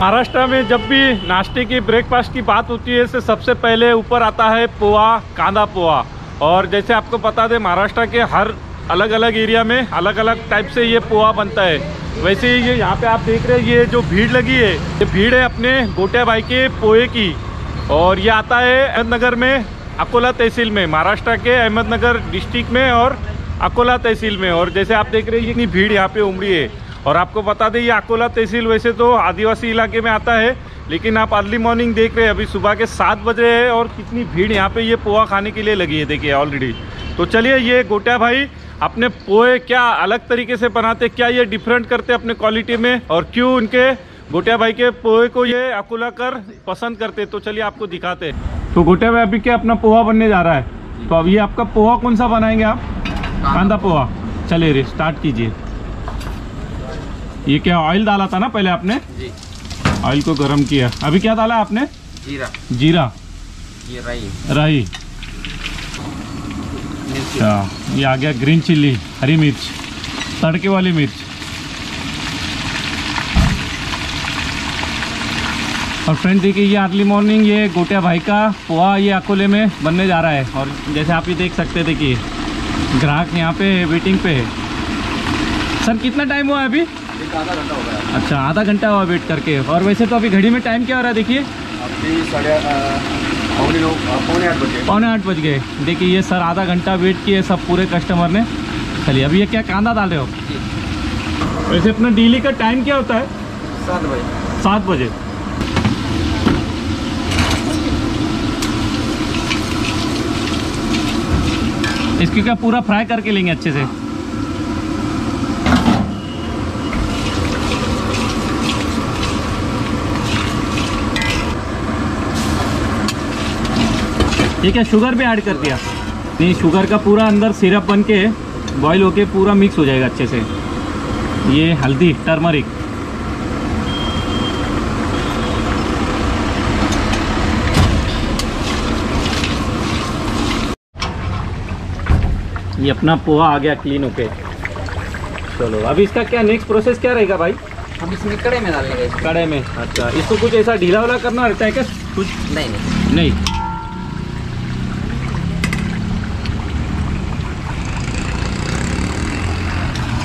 महाराष्ट्र में जब भी नाश्ते की ब्रेकफास्ट की बात होती है इससे सबसे पहले ऊपर आता है पोहा, कांदा पोहा। और जैसे आपको पता है महाराष्ट्र के हर अलग अलग एरिया में अलग अलग टाइप से ये पोहा बनता है। वैसे ही ये यहाँ पे आप देख रहे हैं ये जो भीड़ लगी है ये भीड़ है अपने गोट्या भाई के पोहे की। और ये आता है अहमदनगर में, अकोला तहसील में, महाराष्ट्र के अहमदनगर डिस्ट्रिक्ट में और अकोला तहसील में। और जैसे आप देख रहे हैं इतनी भीड़ यहाँ पे उमड़ी है। और आपको बता दें ये अकोला तहसील वैसे तो आदिवासी इलाके में आता है, लेकिन आप अर्ली मॉर्निंग देख रहे हैं अभी सुबह के 7 बज रहे हैं और कितनी भीड़ यहाँ पे ये पोहा खाने के लिए लगी है, देखिए ऑलरेडी। तो चलिए ये गोट्या भाई अपने पोहे क्या अलग तरीके से बनाते, क्या ये डिफरेंट करते अपने क्वालिटी में और क्यों उनके गोट्या भाई के पोहे को ये अकोला कर पसंद करते, तो चलिए आपको दिखाते। तो गोट्या भाई अभी क्या अपना पोहा बनने जा रहा है, तो अब ये आपका पोहा कौन सा बनाएंगे आप? कांदा पोहा। चलिए रे स्टार्ट कीजिए। ये क्या ऑयल डाला था ना पहले आपने? जी। ऑयल को गरम किया। अभी क्या डाला आपने? जीरा। जीरा, ये राई। राई, अच्छा ये आ गया ग्रीन चिल्ली, हरी मिर्च, तड़के वाली मिर्च और फ्रेंड्स देखिए ये अर्ली मॉर्निंग ये गोट्या भाई का पोहा ये अकोले में बनने जा रहा है। और जैसे आप ये देख सकते हैं देखिए ग्राहक यहाँ पे वेटिंग पे है। सर कितना टाइम हुआ है अभी? आधा घंटा हो गया। अच्छा आधा घंटा हुआ वेट करके। और वैसे तो अभी घड़ी में टाइम क्या हो रहा है देखिए? अभी पौने आठ बज गए। देखिए ये सर आधा घंटा वेट किए सब पूरे कस्टमर ने। चलिए अभी ये क्या कांदा डाल रहे हो? वैसे अपना डेली का टाइम क्या होता है? 7 बजे। 7 बजे। इसकी क्या पूरा फ्राई करके लेंगे अच्छे से? ये क्या शुगर भी ऐड कर दिया? नहीं, शुगर का पूरा अंदर सिरप बन के बॉयल होके पूरा मिक्स हो जाएगा अच्छे से। ये हल्दी, टर्मरिक, ये अपना पोहा आ गया क्लीन होके। चलो अभी इसका क्या नेक्स्ट प्रोसेस क्या रहेगा भाई? हम इसमें कड़े में डालेंगे। कड़े में, अच्छा। इसको कुछ ऐसा ढीला वाला करना रहता है क्या कुछ? नहीं नहीं नहीं।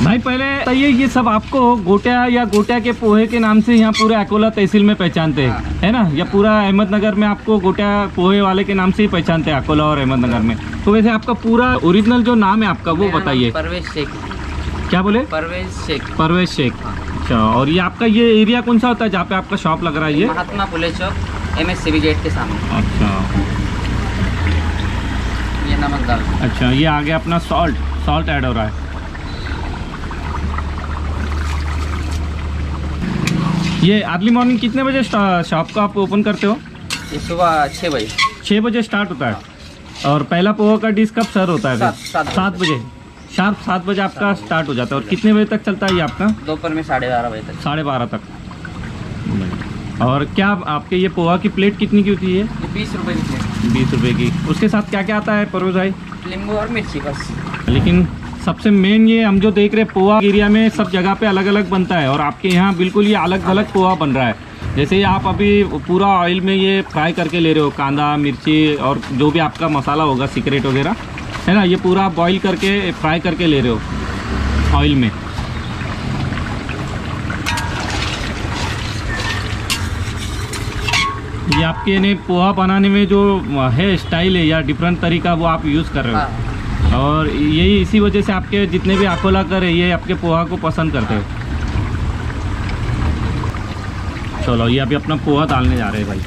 भाई पहले बताइए ये सब आपको गोट्या या गोट्या के पोहे के नाम से यहाँ पूरे अकोला तहसील में पहचानते हैं, है ना? या पूरा अहमदनगर में आपको गोट्या पोहे वाले के नाम से ही पहचानते हैं अकोला और अहमदनगर में। तो वैसे आपका पूरा ओरिजिनल जो नाम है आपका वो बताइए। परवेज शेख। क्या बोले? परवेज शेख। परवेज शेख, अच्छा। और ये आपका ये एरिया कौन सा होता है जहाँ पे आपका शॉप लग रहा है? ये महात्मा फुले चौक, MSCB गेट के सामने। अच्छा ये नमक डाल। अच्छा ये आ गया अपना सॉल्ट, सॉल्ट ऐड हो रहा है। ये अर्ली मॉर्निंग कितने बजे शॉप का आप ओपन करते हो? ये सुबह 6 बजे। 6 बजे स्टार्ट होता है। और पहला पोहा का डिश कब सर होता है? 7 बजे। शार्प 7 बजे आपका स्टार्ट हो जाता है। और कितने बजे तक चलता है ये आपका? दोपहर में 12:30 बजे तक। 12:30 तक। और क्या आपके ये पोहा की प्लेट कितनी की होती है? 20 रुपये की प्लेट। 20 रुपये की। उसके साथ क्या क्या आता है परवेज भाई? नींबू और मिर्ची बस। लेकिन सबसे मेन ये हम जो देख रहे हैं पोहा एरिया में सब जगह पे अलग अलग बनता है और आपके यहाँ बिल्कुल ये अलग अलग पोहा बन रहा है। जैसे आप अभी पूरा ऑयल में ये फ्राई करके ले रहे हो कांदा, मिर्ची और जो भी आपका मसाला होगा सीक्रेट वगैरह, है ना? ये पूरा बॉईल करके फ्राई करके ले रहे हो ऑयल में। ये आपके ने पोहा बनाने में जो है स्टाइल है या डिफरेंट तरीका वो आप यूज़ कर रहे हो और यही इसी वजह से आपके जितने भी अकोला कर ये आपके पोहा को पसंद करते हैं। चलो ये अभी अपना पोहा डालने जा रहे हैं भाई।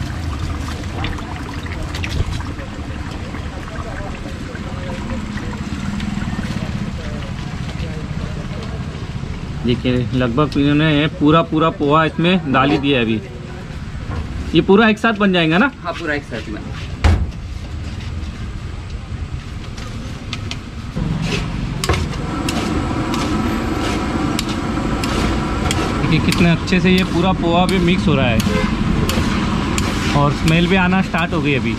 देखिए लगभग इन्होंने पूरा पोहा इसमें डाल ही दिया है अभी। ये पूरा एक साथ बन जाएगा ना? हाँ पूरा एक साथ में। कि कितने अच्छे से ये पूरा पोहा भी मिक्स हो रहा है और स्मेल भी आना स्टार्ट हो गई अभी।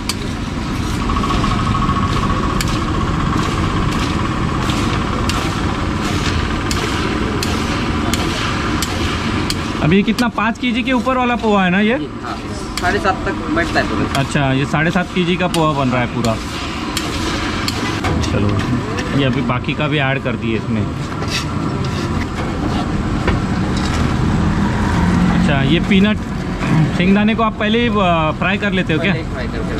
अभी कितना 5 kg के ऊपर वाला पोहा है ना ये? हाँ, 7.5 तक बैठता है पूरा। अच्छा, ये 7.5 kg का पोहा बन रहा है पूरा। चलो ये अभी बाकी का भी ऐड कर दिए इसमें। अच्छा, ये पीनट सिंगदाने को आप पहले ही फ्राई कर लेते हो क्या? फ्राई कर लेते हो।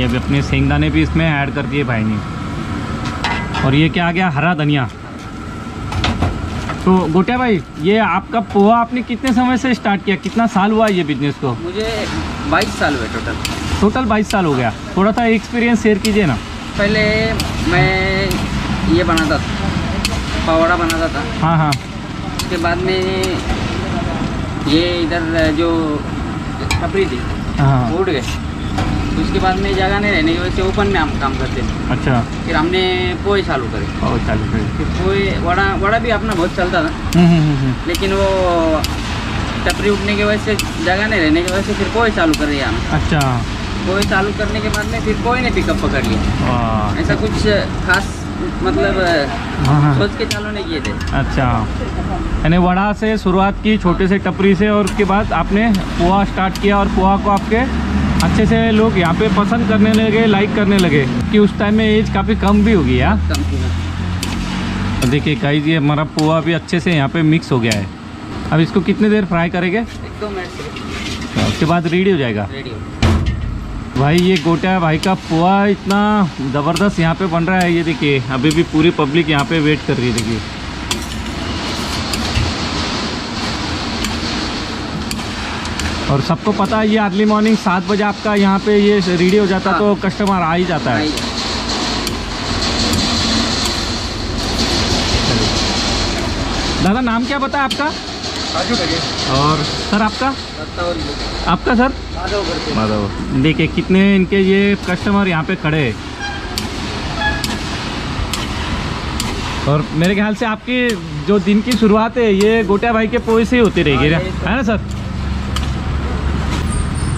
ये भी अपने सेंगदाने भी इसमें ऐड कर दिए भाई ने। और ये क्या आ गया? हरा धनिया। तो गोट्या भाई, ये आपका पोहा आपने कितने समय से स्टार्ट किया? कितना साल हुआ ये बिजनेस को? मुझे 22 साल हुए टोटल 22 साल हो गया। थोड़ा सा एक्सपीरियंस शेयर कीजिए ना। पहले मैं ये बनाता था, पवड़ा बनाता था। हाँ हाँ। उसके बाद में ये इधर जो छपरी थी उड़ गए, उसके बाद में जगह नहीं रहने की वजह से ओपन में हम काम करते थे। अच्छा। फिर हमने पोहे चालू करे। फिर पोहे वड़ा भी अपना बहुत चलता था, लेकिन वो टपरी उठने की वजह से, जगह नहीं रहने की वजह से फिर पोहे चालू कर लिया हमने। अच्छा। पोहे चालू करने के बाद में फिर पोहे ने पिकअप पकड़ लिया। ऐसा कुछ खास मतलब सोच के चालू नहीं किए थे। अच्छा, यानी वड़ा से शुरुआत की, छोटे से टपरी से, और उसके बाद आपने पोहा स्टार्ट किया और पोहा को आपके अच्छे से लोग यहाँ पे पसंद करने लगे, लाइक करने लगे। कि उस टाइम में एज काफ़ी कम भी होगी यार। तो देखिए गाइस, ये हमारा पोहा भी अच्छे से यहाँ पे मिक्स हो गया है। अब इसको कितने देर फ्राई करेंगे? 1-2 मिनट। उसके बाद रेडी हो जाएगा। भाई ये गोट्या भाई का पोहा इतना ज़बरदस्त यहाँ पे बन रहा है। ये देखिए अभी भी पूरी पब्लिक यहाँ पे वेट कर रही है। देखिए और सबको पता है ये अर्ली मॉर्निंग 7 बजे आपका यहाँ पे ये रेडी हो जाता। हाँ। तो कस्टमर आ ही जाता है। दादा नाम क्या बताया आपका? और सर आपका? आपका सर? माधव। देखिए कितने इनके ये कस्टमर यहाँ पे खड़े हैं। और मेरे ख्याल से आपकी जो दिन की शुरुआत है ये गोट्या भाई के पोहे से ही होती रहेगी है ना सर?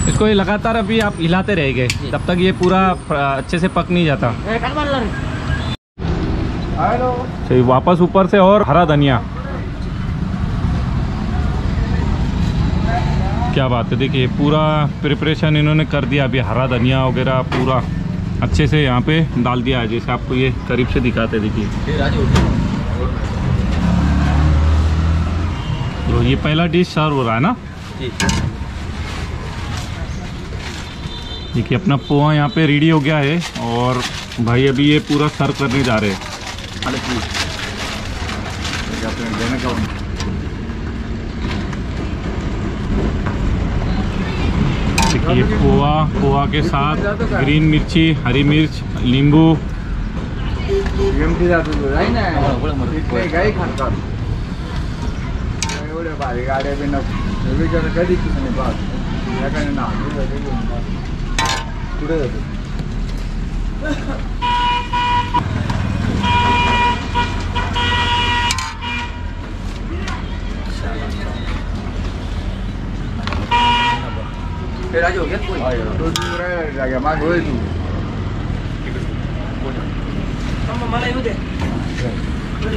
इसको ये लगातार अभी आप हिलाते रह गए तब तक ये पूरा अच्छे से पक नहीं जाता। तो वापस ऊपर से और हरा धनिया। क्या बात है, देखिए पूरा प्रिपरेशन इन्होंने कर दिया। अभी हरा धनिया वगैरह पूरा अच्छे से यहाँ पे डाल दिया है, जैसे आपको ये करीब से दिखाते। देखिए तो ये पहला डिश सर्व हो रहा है ना। देखिए अपना पोहा यहाँ पे रेडी हो गया है और भाई अभी ये पूरा सर्व करने जा रहे हैं। देखिए पोहा के साथ ग्रीन मिर्ची, हरी मिर्च, नींबू।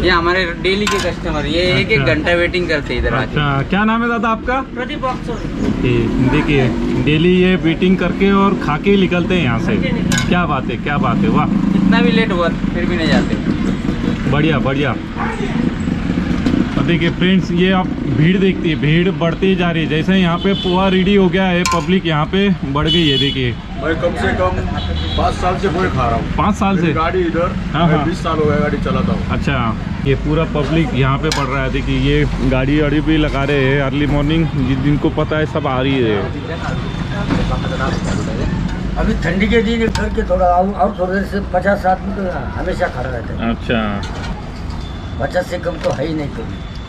ये हमारे डेली के कस्टमर, ये एक एक घंटा वेटिंग करते इधर। अच्छा, क्या नाम है दादा आपका? प्रदीप। देखिए डेली ये वेटिंग करके और खा के निकलते हैं यहाँ से। क्या बात है, क्या बात है, वाह। इतना भी लेट हुआ फिर भी नहीं जाते। बढ़िया बढ़िया। अब देखिए फ्रेंड्स, ये आप भीड़ देखती है, भीड़ बढ़ती जा रही है। जैसे यहाँ पे पोहा रेडी हो गया है, पब्लिक यहाँ पे बढ़ गई है। देखिए मैं कम से कम 5 साल से पोहे खा रहा हूँ। 5 साल से गाड़ी इधर। हाँ हाँ, 20 साल हो गया गाड़ी चलाता हूँ। अच्छा, ये पूरा पब्लिक यहाँ पे बढ़ रहा है। देखिए ये गाड़ी वाड़ी भी लगा रहे हैं अर्ली मॉर्निंग, जिनको पता है सब आ रही है। अभी ठंडी के दिन घर के थोड़ा और थोड़े से 50-60 हमेशा खड़ा रहता है। अच्छा, 50 से कम तो है ही नहीं कभी।